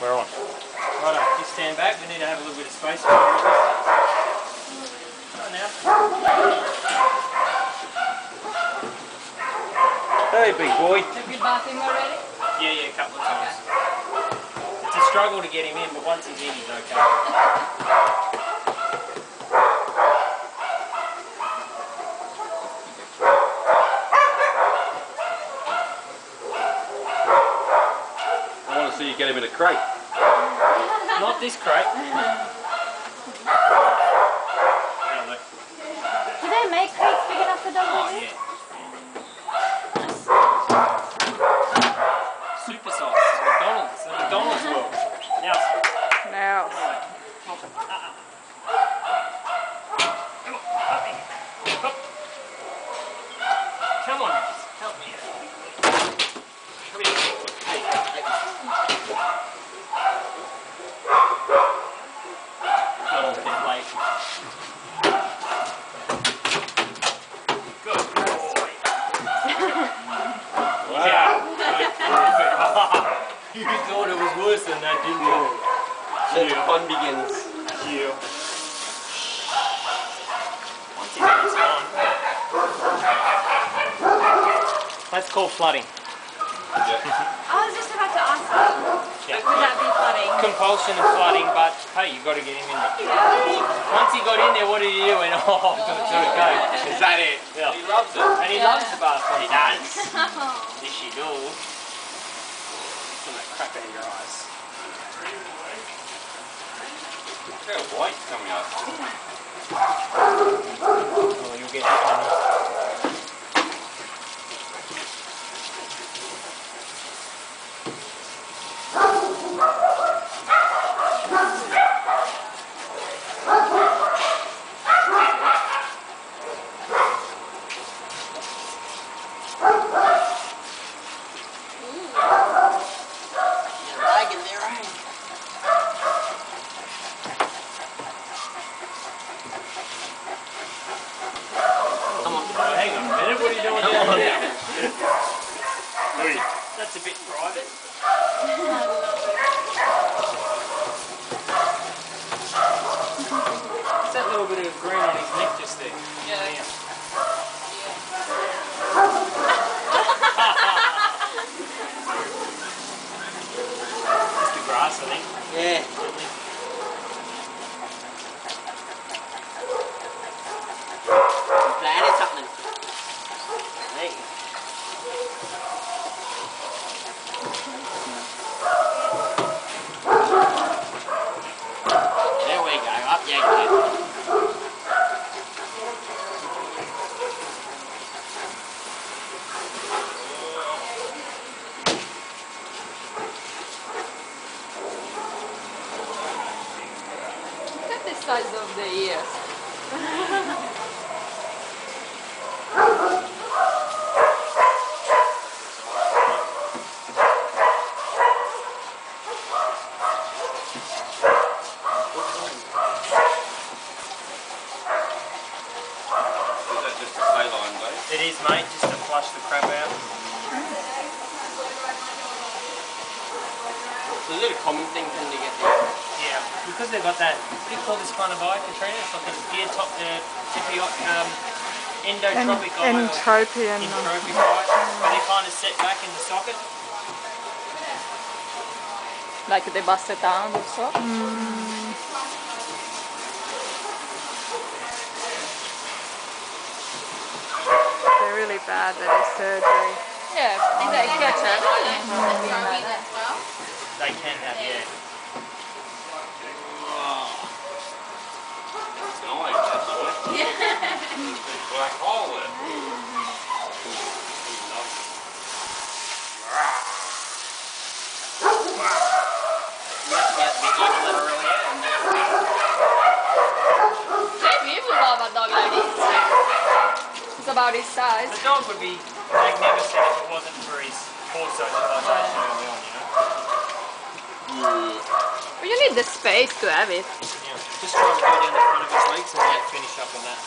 We're on. Righto, just stand back. We need to have a little bit of space. Right now. Hey, big boy. Have you bathed him already? Yeah, a couple of times. Okay. It's a struggle to get him in, but once he's in, he's okay. You get him in a crate. Not this crate. Do they make crates big enough for dogs? Oh, yeah. Nice. Super size. McDonald's. The McDonald's world. Now. Come on, help me out. Come here. You thought it was worse than that, didn't you? So the fun begins. Yeah. Once again, it's gone. That's called flooding. Yeah. I was just about to ask that. Yeah. Would that be flooding? Compulsion and flooding, but hey, you've got to get him in there. Yeah. Once he got in there, what did he do? And oh, I've got to go. Is that it? Yeah. He loves it. And he loves the bathroom. He does. Yes, you do. Crap out of your eyes. Look how white's coming up. Oh, you'll get that one. That's a bit private. It's that little bit of green on his neck just there. Yeah. It's the grass, I think. Yeah. I'm glad it's happening. Hey. Size of the ears. It is, mate, just to flush the crap out. Is it a common thing for them to get there? Yeah, because they've got that, what do you call this kind of eye, Katrina? It's like a gear top, entropic eye. Entropion. Entropic eye. But they kind of set back in the socket. Like they bust it down with sock? They're really bad that it's surgery. Yeah, they can have it. They can have, yeah. Yeah. Black hole in. Maybe you would love a dog like this. It's about his size. The dog would be magnificent if it wasn't for his poor socialization early on, you know? But you need the space to have it. Yeah. Just try and go down the front of his legs and then finish up on that.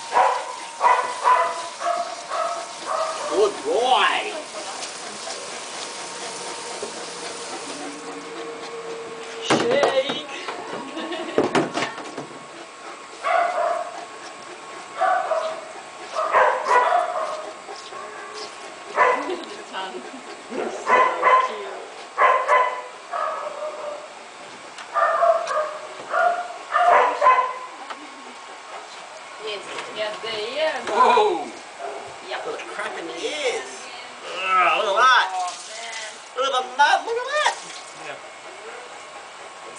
Good boy!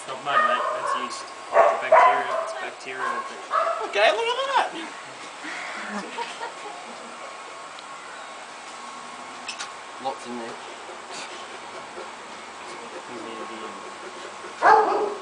It's not mud, mate. That's yeast. It's a bacteria. It's a bacterial thing. Okay, look at that. Lots in there. Humidity. It's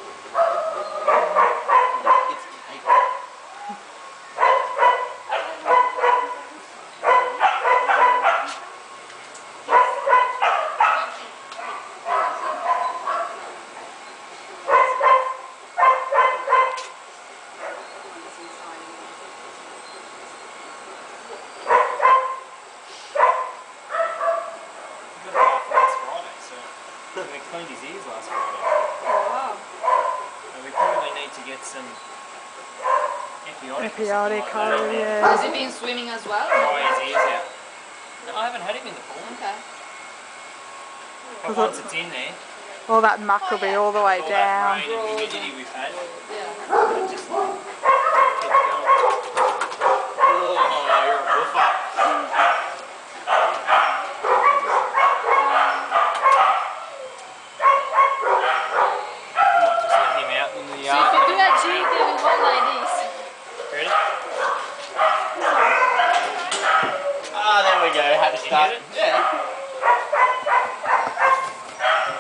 we cleaned his ears last Friday. Oh wow. So we probably need to get some antibiotic cold, yeah. Has he been swimming as well? Oh, his ears out. No, I haven't had him in the pool. Okay. But once it's in there, all that muck will be all the way down. All that rain and humidity we've had. Yeah. Just like, keep going. Oh, you're a roofer.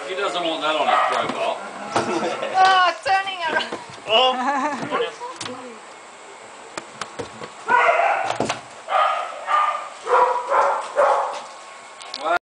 He doesn't want that on his profile. Oh, it's turning around.